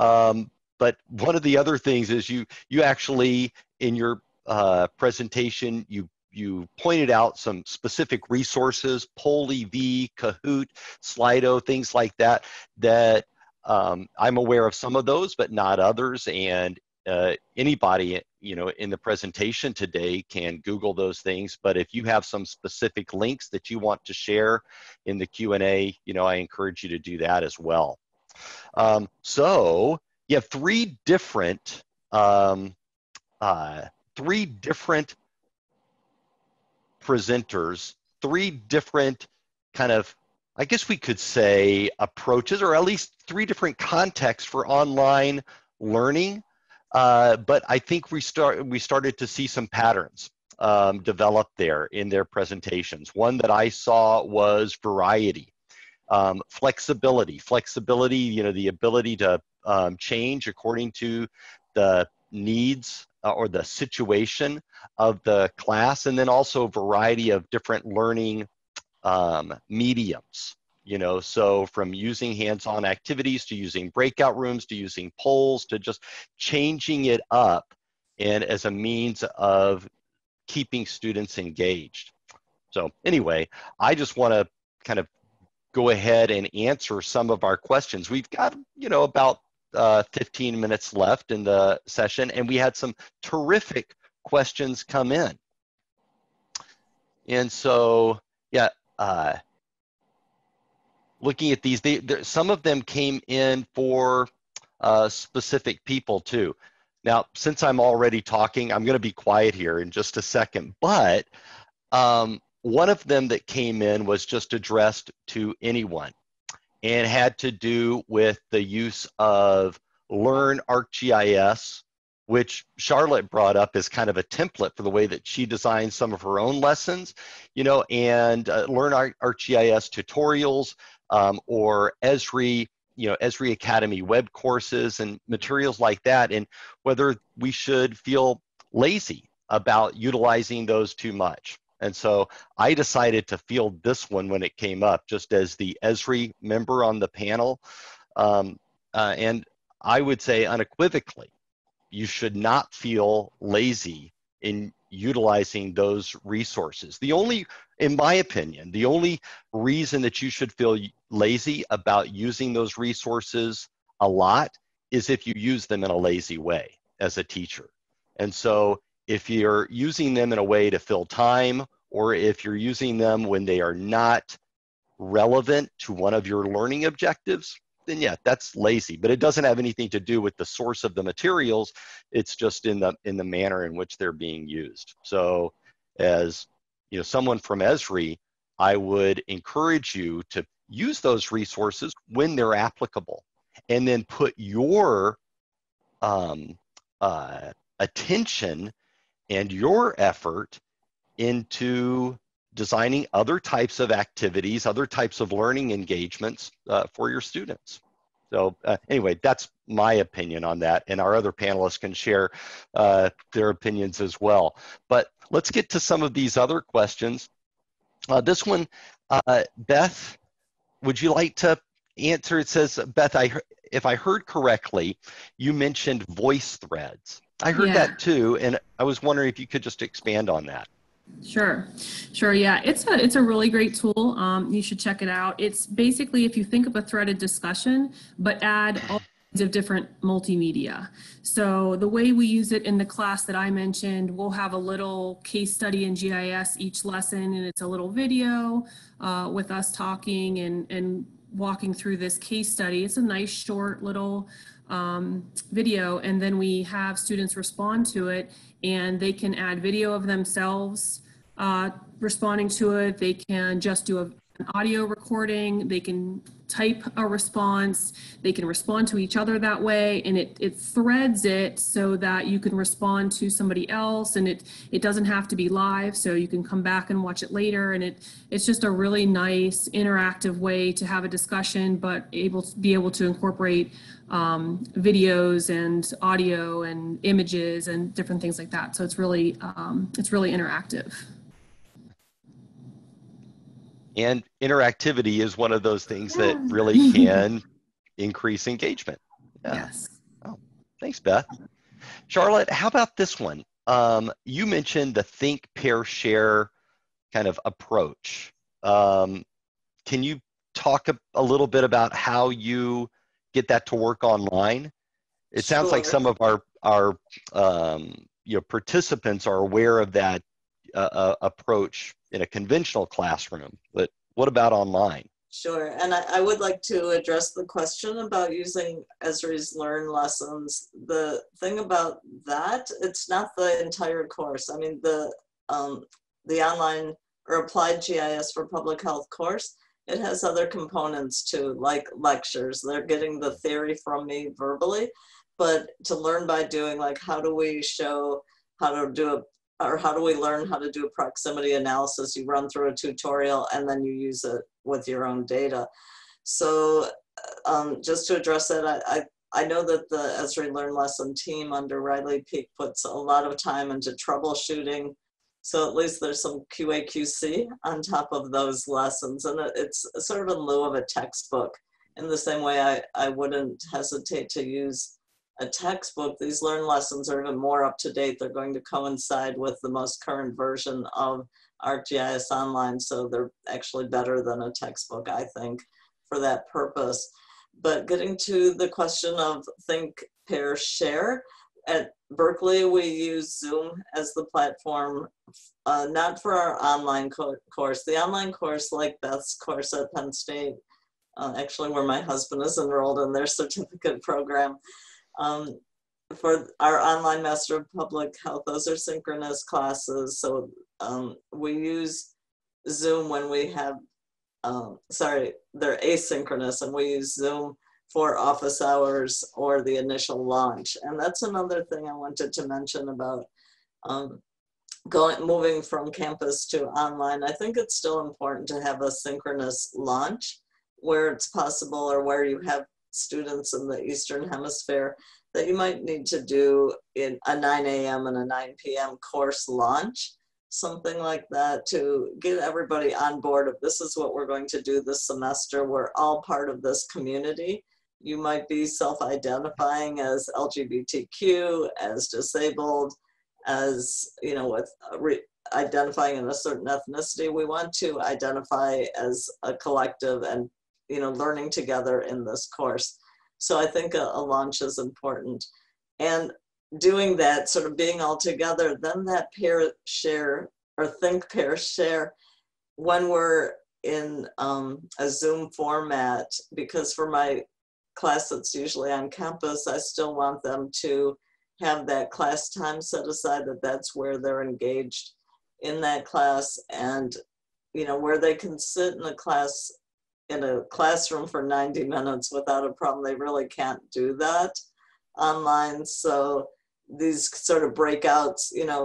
Um, but one of the other things is you you actually in your uh, presentation you you pointed out some specific resources, PollEV, Kahoot, Slido, things like that. That um, I'm aware of some of those, but not others. And Uh, anybody, you know, in the presentation today can Google those things, but if you have some specific links that you want to share in the Q and A, you know, I encourage you to do that as well. Um, so you have three different, um, uh, three different presenters, three different kind of, I guess we could say, approaches, or at least three different contexts for online learning. Uh, but I think we, start, we started to see some patterns um, develop there in their presentations. One that I saw was variety, um, flexibility. Flexibility, you know, the ability to um, change according to the needs or the situation of the class, and then also variety of different learning um, mediums. You know, so from using hands-on activities to using breakout rooms to using polls to just changing it up, and as a means of keeping students engaged. So anyway, I just want to kind of go ahead and answer some of our questions. We've got, you know, about uh, fifteen minutes left in the session, and we had some terrific questions come in. And so, yeah, uh, looking at these, they, there, some of them came in for uh, specific people too. Now, since I'm already talking, I'm gonna be quiet here in just a second, but um, one of them that came in was just addressed to anyone and had to do with the use of Learn ArcGIS, which Charlotte brought up as kind of a template for the way that she designed some of her own lessons, you know, and uh, Learn ArcGIS tutorials, Um, or Esri, you know, Esri Academy web courses and materials like that, and whether we should feel lazy about utilizing those too much. And so I decided to field this one when it came up, just as the Esri member on the panel. Um, uh, and I would say unequivocally, you should not feel lazy in utilizing those resources. The only, in my opinion, the only reason that you should feel lazy about using those resources a lot is if you use them in a lazy way as a teacher. And so if you're using them in a way to fill time, or if you're using them when they are not relevant to one of your learning objectives, then yeah, that's lazy, but it doesn't have anything to do with the source of the materials. It's just in the in the manner in which they're being used. So as you know, someone from Esri, I would encourage you to use those resources when they're applicable, and then put your um, uh, attention and your effort into designing other types of activities, other types of learning engagements uh, for your students. So uh, anyway, that's my opinion on that, and our other panelists can share uh, their opinions as well. But let's get to some of these other questions. Uh, this one, uh, Beth, would you like to answer? It says, Beth, I, if I heard correctly, you mentioned voice threads. I heard yeah. that too, and I was wondering if you could just expand on that. Sure, sure, yeah. It's a, it's a really great tool. Um, you should check it out. It's basically, if you think of a threaded discussion, but add all of different multimedia. So the way we use it in the class that I mentioned, we'll have a little case study in G I S each lesson, and it's a little video uh, with us talking and, and walking through this case study. It's a nice short little um, video, and then we have students respond to it, and they can add video of themselves uh, responding to it. They can just do a, an audio recording. They can type a response. They can respond to each other that way, and it, it threads it so that you can respond to somebody else, and it, it doesn't have to be live, so you can come back and watch it later, and it, it's just a really nice interactive way to have a discussion, but able to be able to incorporate um, videos and audio and images and different things like that. So it's really, um, it's really interactive. And interactivity is one of those things that really can increase engagement. Yeah. Yes. Oh, thanks, Beth. Charlotte, how about this one? Um, you mentioned the think, pair, share kind of approach. Um, can you talk a, a little bit about how you get that to work online? It sounds sure. like some of our, our um, you know, participants are aware of that Uh, approach in a conventional classroom, but what about online? Sure, and I, I would like to address the question about using Esri's Learn Lessons. The thing about that, it's not the entire course. I mean, the, um, the online or Applied G I S for Public Health course, it has other components too, like lectures. They're getting the theory from me verbally, but to learn by doing, like how do we show how to do a or how do we learn how to do proximity analysis? You run through a tutorial and then you use it with your own data. So um, just to address that, I, I, I know that the Esri Learn Lesson team under Riley Peak puts a lot of time into troubleshooting. So at least there's some Q A Q C on top of those lessons. And it's sort of in lieu of a textbook. In the same way, I, I wouldn't hesitate to use a textbook, these Learn Lessons are even more up to date. They're going to coincide with the most current version of ArcGIS Online, so they're actually better than a textbook, I think, for that purpose. But getting to the question of think, pair, share, at Berkeley we use Zoom as the platform, uh, not for our online co course. The online course, like Beth's course at Penn State, uh, actually where my husband is enrolled in their certificate program, Um, for our online Master of Public Health, those are synchronous classes. So um, we use Zoom when we have, um, sorry, they're asynchronous, and we use Zoom for office hours or the initial launch. And that's another thing I wanted to mention about um, going, moving from campus to online. I think it's still important to have a synchronous launch where it's possible or where you have students in the Eastern Hemisphere, that you might need to do in a nine A M and a nine P M course launch, something like that, to get everybody on board of this is what we're going to do this semester. We're all part of this community. You might be self-identifying as L G B T Q, as disabled, as, you know, with re- identifying in a certain ethnicity. We want to identify as a collective and you know, learning together in this course. So I think a, a launch is important. And doing that, sort of being all together, then that pair share or think pair share when we're in um, a Zoom format, because for my class that's usually on campus, I still want them to have that class time set aside, that that's where they're engaged in that class, and you know, where they can sit in the class in a classroom for ninety minutes without a problem. They really can't do that online. So these sort of breakouts, you know,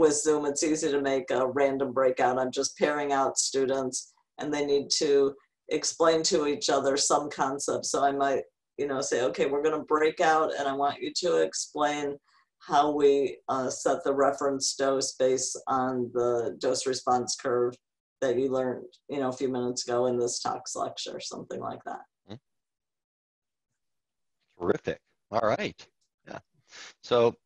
with Zoom, it's easy to make a random breakout. I'm just pairing out students and they need to explain to each other some concept. So I might, you know, say, okay, we're going to break out and I want you to explain how we uh, set the reference dose based on the dose response curve that you learned, you know, a few minutes ago in this talk's lecture, something like that. Mm-hmm. Terrific. All right. Yeah. So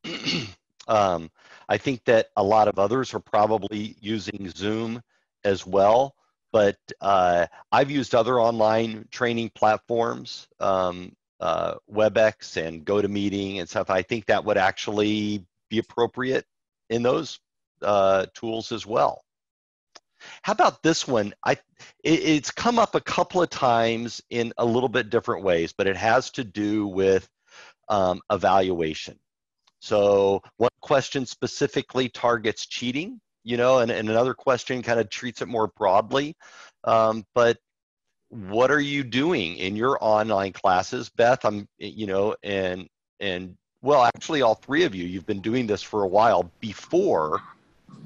um, I think that a lot of others are probably using Zoom as well, but uh, I've used other online training platforms. Um, uh, WebEx and GoToMeeting and stuff, I think that would actually be appropriate in those uh, tools as well. How about this one? I, it, it's come up a couple of times in a little bit different ways, but it has to do with um, evaluation. So one question specifically targets cheating, you know, and, and another question kind of treats it more broadly. Um, but what are you doing in your online classes, Beth? I'm, you know, and, and well, actually all three of you, you've been doing this for a while before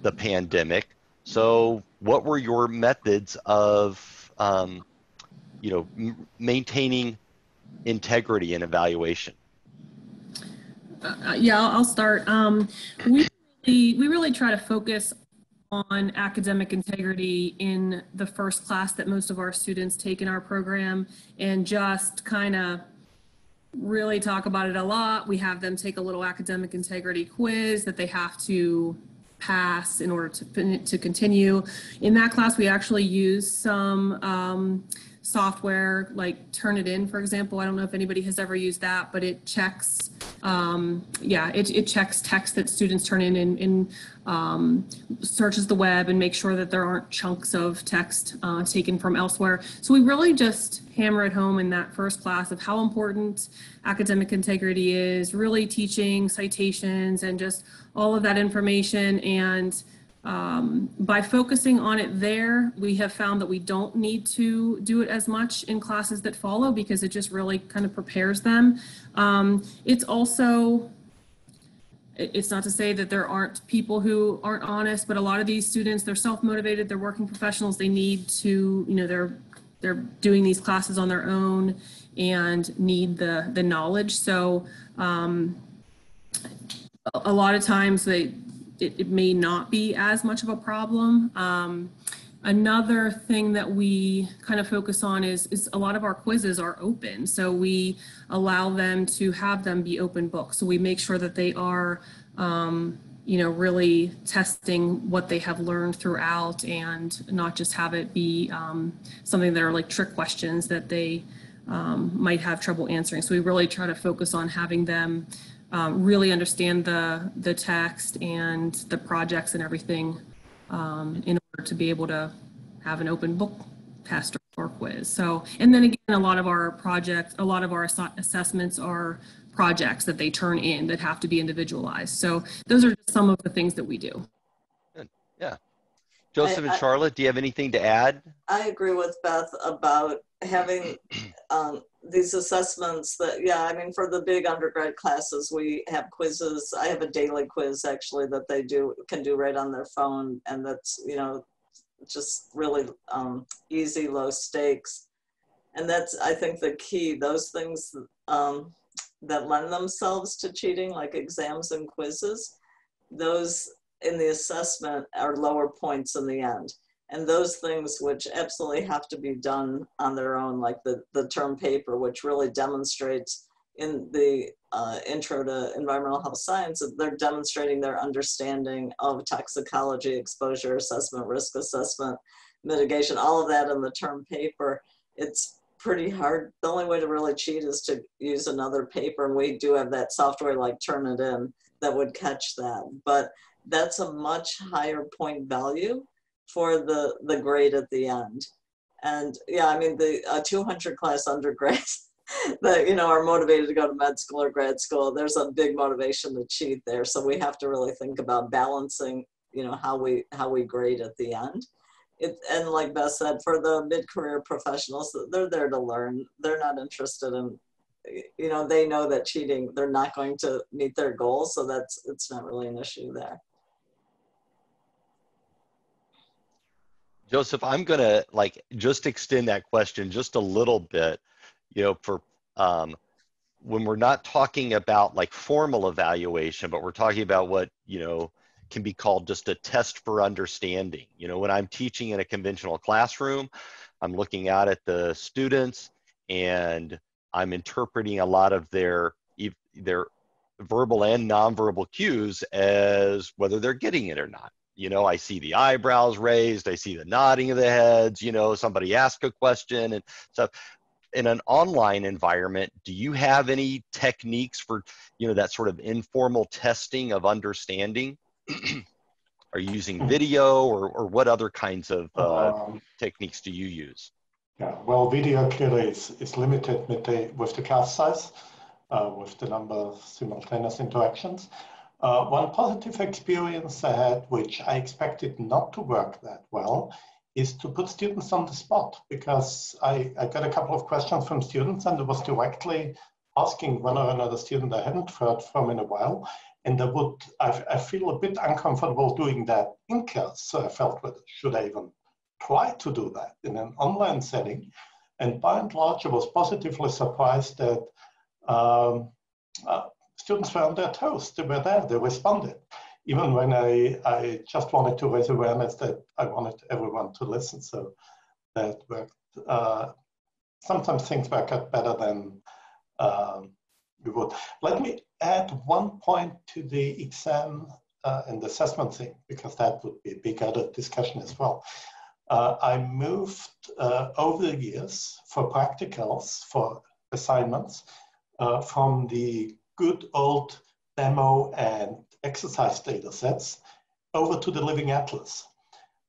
the pandemic. So what were your methods of, um, you know, m maintaining integrity in evaluation? Uh, yeah, I'll start. Um, we, really, we really try to focus on academic integrity in the first class that most of our students take in our program, and just kind of really talk about it a lot. We have them take a little academic integrity quiz that they have to pass in order to, to continue. In that class, we actually use some um, software like Turnitin, for example. I don't know if anybody has ever used that, but it checks, um, yeah, it, it checks text that students turn in and, and um, searches the web and makes sure that there aren't chunks of text uh, taken from elsewhere. So we really just hammer it home in that first class of how important academic integrity is, really teaching citations and just all of that information. And um, by focusing on it there, we have found that we don't need to do it as much in classes that follow, because it just really kind of prepares them. Um, it's also, it's not to say that there aren't people who aren't honest, but a lot of these students, they're self-motivated, they're working professionals, they need to, you know, they're they're doing these classes on their own and need the, the knowledge. So um, a lot of times they, it, it may not be as much of a problem. Um, another thing that we kind of focus on is, is a lot of our quizzes are open. So we allow them to have them be open books. So we make sure that they are, um, you know, really testing what they have learned throughout, and not just have it be um, something that are like trick questions that they um, might have trouble answering. So we really try to focus on having them Um, really understand the the text and the projects and everything um, in order to be able to have an open book test or quiz. So, and then again, a lot of our projects, a lot of our ass assessments are projects that they turn in that have to be individualized. So those are just some of the things that we do. Good. Yeah. Joseph I, and Charlotte, I, do you have anything to add? I agree with Beth about having um, these assessments that, yeah, I mean, for the big undergrad classes, we have quizzes. I have a daily quiz, actually, that they do can do right on their phone. And that's, you know, just really um, easy, low stakes. And that's, I think, the key. Those things um, that lend themselves to cheating, like exams and quizzes, those in the assessment are lower points in the end. And those things which absolutely have to be done on their own, like the, the term paper, which really demonstrates in the uh, intro to environmental health science, they're demonstrating their understanding of toxicology, exposure assessment, risk assessment, mitigation, all of that in the term paper. It's pretty hard. The only way to really cheat is to use another paper. And we do have that software like Turnitin that would catch that. But that's a much higher point value for the, the grade at the end. And yeah, I mean, the uh, two hundred class undergrads that, you know, are motivated to go to med school or grad school, there's a big motivation to cheat there. So we have to really think about balancing, you know, how we, how we grade at the end. It, and like Beth said, for the mid-career professionals, they're there to learn. They're not interested in, you know, they know that cheating, they're not going to meet their goals. So that's, it's not really an issue there. Joseph, I'm going to like just extend that question just a little bit, you know, for um, when we're not talking about like formal evaluation, but we're talking about what, you know, can be called just a test for understanding. You know, when I'm teaching in a conventional classroom, I'm looking out at the students and I'm interpreting a lot of their, their verbal and nonverbal cues as whether they're getting it or not. You know, I see the eyebrows raised, I see the nodding of the heads, you know, somebody ask a question and stuff. in an online environment, do you have any techniques for, you know, that sort of informal testing of understanding? Are you using video, or, or what other kinds of uh, um, techniques do you use? Yeah, well, video clearly is, is limited with the, with the class size, uh, with the number of simultaneous interactions. Uh, one positive experience I had, which I expected not to work that well, is to put students on the spot, because I, I got a couple of questions from students and I was directly asking one or another student I hadn't heard from in a while, and I would I, I feel a bit uncomfortable doing that in class, so I felt, well, should I even try to do that in an online setting? And by and large, I was positively surprised that um, uh, students were on their toes. They were there, they responded. Even when I, I just wanted to raise awareness that I wanted everyone to listen, so that worked. Uh, sometimes things work out better than um, we would. Let me add one point to the exam uh, and assessment thing, because that would be a big other discussion as well. Uh, I moved uh, over the years for practicals, for assignments, uh, from the good old demo and exercise data sets over to the Living Atlas.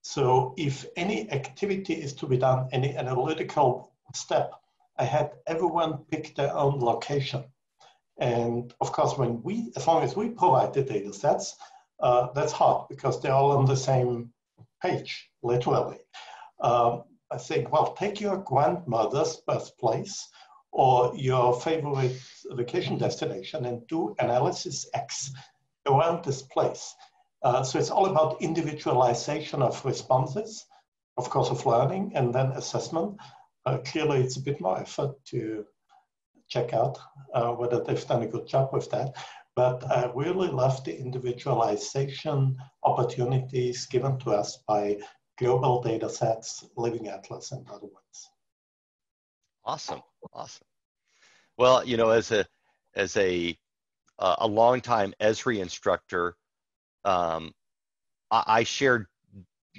So if any activity is to be done, any analytical step, I had everyone pick their own location. And of course, when we, as long as we provide the data sets, uh, that's hard because they're all on the same page, literally. Um, I think, well, take your grandmother's birthplace or your favorite vacation destination and do analysis X around this place. Uh, so it's all about individualization of responses, of course of learning, and then assessment. Uh, clearly it's a bit more effort to check out uh, whether they've done a good job with that. But I really love the individualization opportunities given to us by global data sets, Living Atlas and other ones. Awesome, awesome. Well, you know, as a, as a, Uh, a longtime Esri instructor, um, I, I shared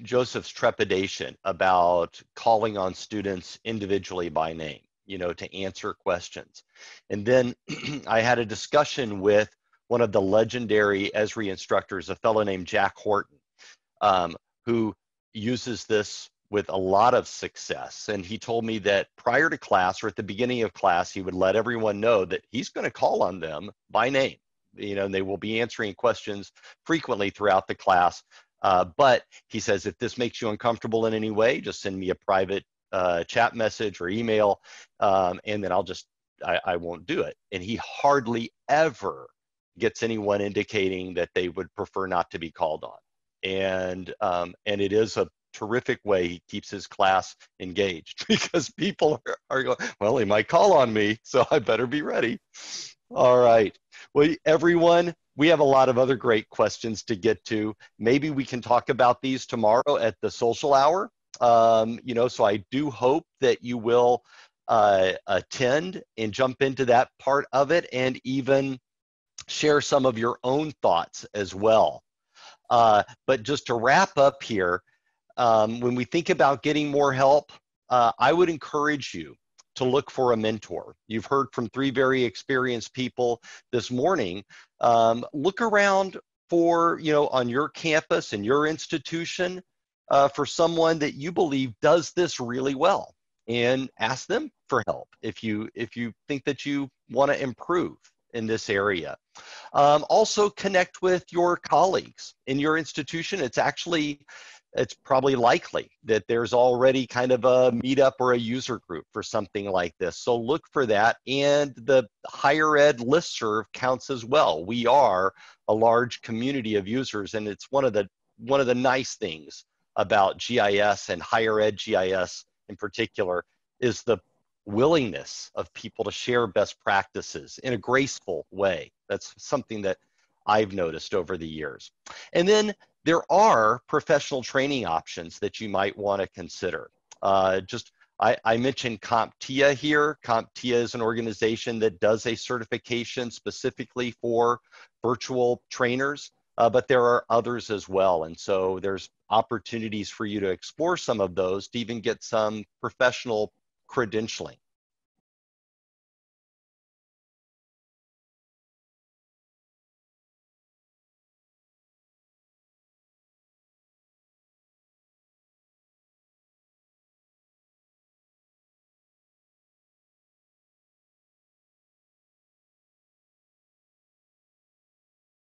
Joseph's trepidation about calling on students individually by name, you know, to answer questions. And then I had a discussion with one of the legendary Esri instructors, a fellow named Jack Horton, um, who uses this with a lot of success. And he told me that prior to class or at the beginning of class, he would let everyone know that he's going to call on them by name. You know, and they will be answering questions frequently throughout the class. Uh, but he says, if this makes you uncomfortable in any way, just send me a private uh, chat message or email, um, and then I'll just, I, I won't do it. And he hardly ever gets anyone indicating that they would prefer not to be called on. And, um, and it is a terrific way he keeps his class engaged, because people are, are going, well, he might call on me, so I better be ready. All right. Well, everyone, we have a lot of other great questions to get to. Maybe we can talk about these tomorrow at the social hour. Um, you know, so I do hope that you will uh, attend and jump into that part of it and even share some of your own thoughts as well. Uh, but just to wrap up here, Um, when we think about getting more help, uh, I would encourage you to look for a mentor. You've heard from three very experienced people this morning. Um, look around for, you know, on your campus and your institution uh, for someone that you believe does this really well, and ask them for help if you, if you think that you want to improve in this area. Um, also connect with your colleagues in your institution. It's actually, it's probably likely that there's already kind of a meetup or a user group for something like this. So look for that. And the higher ed listserv counts as well. We are a large community of users, and it's one of the, one of the nice things about G I S and higher ed G I S in particular is the willingness of people to share best practices in a graceful way. That's something that I've noticed over the years. And then there are professional training options that you might want to consider. Uh, just, I, I mentioned CompTIA here. CompTIA is an organization that does a certification specifically for virtual trainers, uh, but there are others as well. And so there's opportunities for you to explore some of those to even get some professional credentialing